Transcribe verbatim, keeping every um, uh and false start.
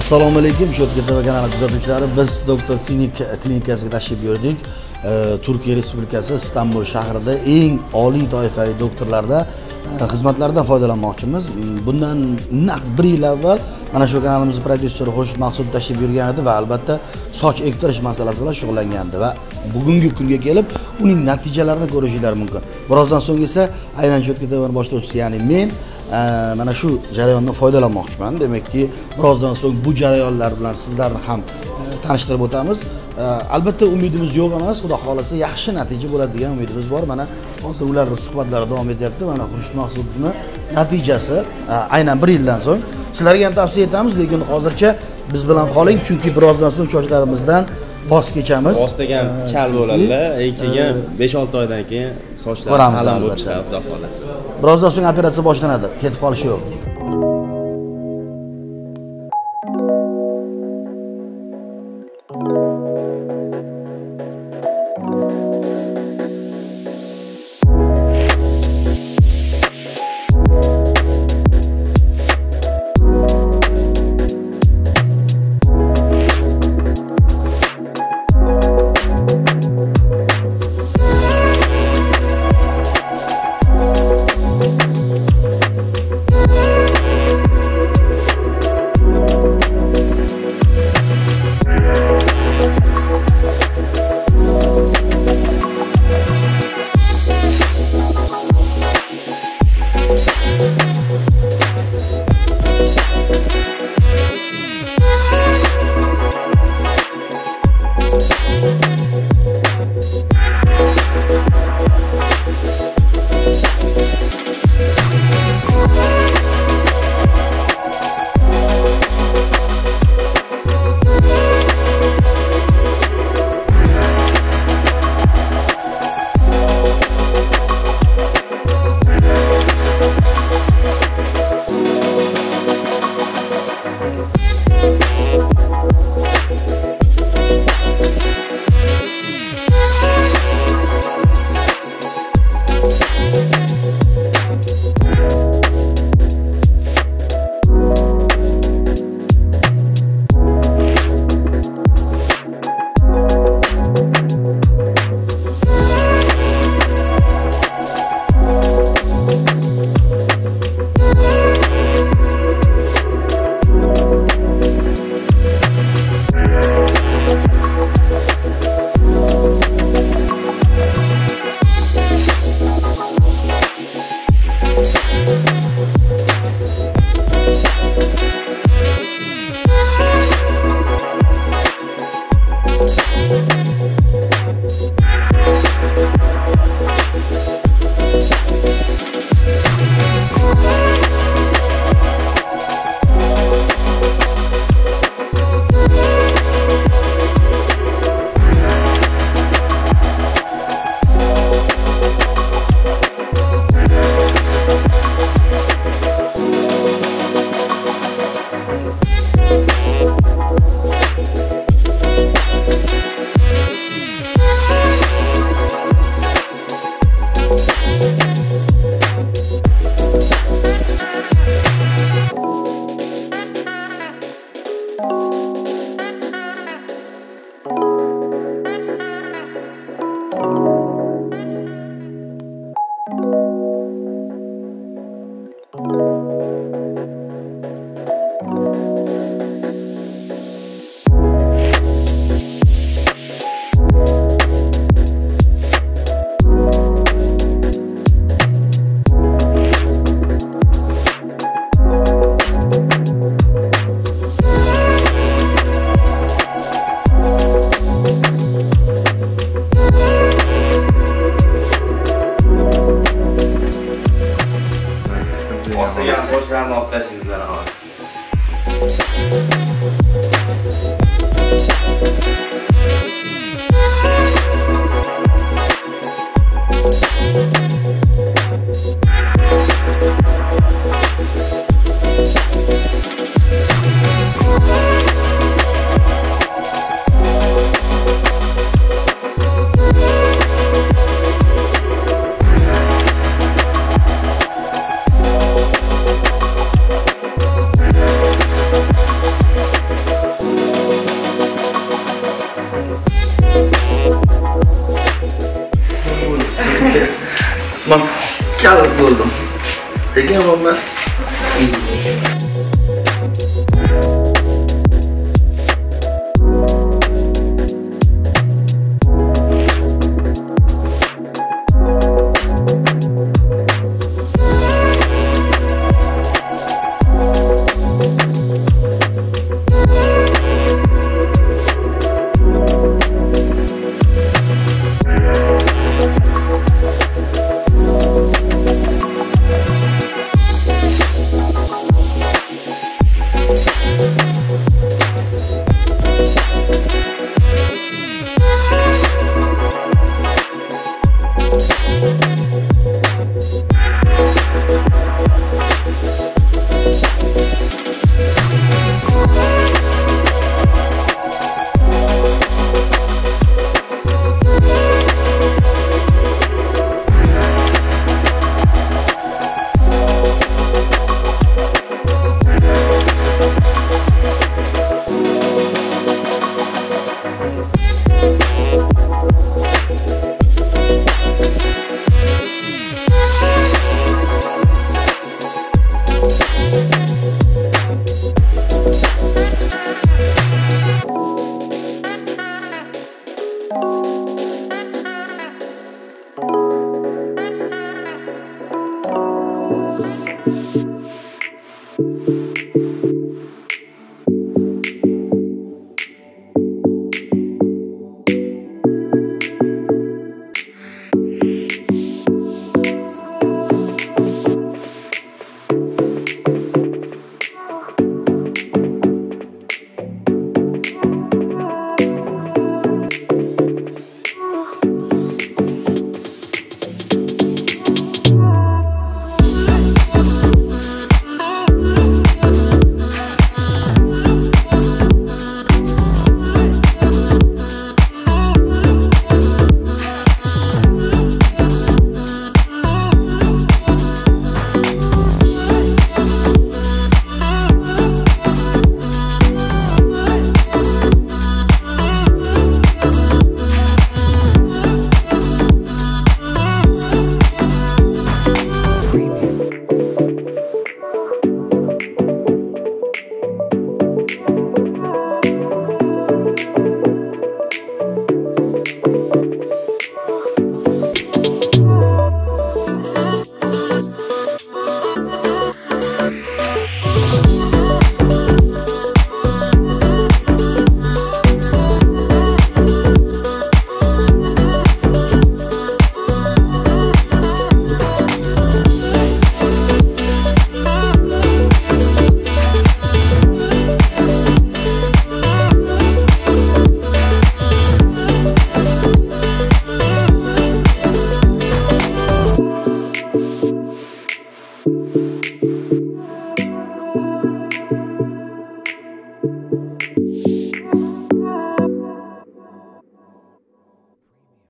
Assalomu alaykum, Sho'tketova kanali kuzatuvchilari. Biz doktor Sinik Klinikasiga tashrif buyurdik. Türkiye Respublikası İstanbul shahrida eng oliy toifali doktorlarda xizmatlardan foydalanmoqchimiz. Bundan naq bir yil avval mana shu kanalimizning prodyuseri Xo'sh Maqsud tashrif buyurgan edi va albatta soch ektirish masalasi bilan shug'ullangandi va bugungi kunga kelib uning natijalarini ko'rishingiz mumkin. Birozdan so'ng esa aynan Sho'tketova boshlovchisi, ya'ni men mana shu jarayondan foydalanmoqchiman. Demakki, birozdan so'ng bu jarayonlar bilan sizlarni ham tanishtirib o'tamiz. Albatta umidimiz yo'q emas, xudo xolasa yaxshi natija bo'ladi degan umidimiz bor. Mana hozir ular suhbatlari davom etyapti. Mana Xo'sh Maqsudning natijasi aynan bir yildan so'ng sizlarga ham tavsiya etamiz, lekin hozircha biz bilan qoling, chunki birozdan so'ng sochlarimizdan voz kechamiz. Voz degan chal bo'ladilar, keyin besh olti oydan keyin sochlar qalam bo'lib chiqadi, xudo xolasa. Birozdan so'ng operatsiya boshlanadi, ketib qolish yo'q. Mam, kâr buldum. Ege mamlar. Thank you.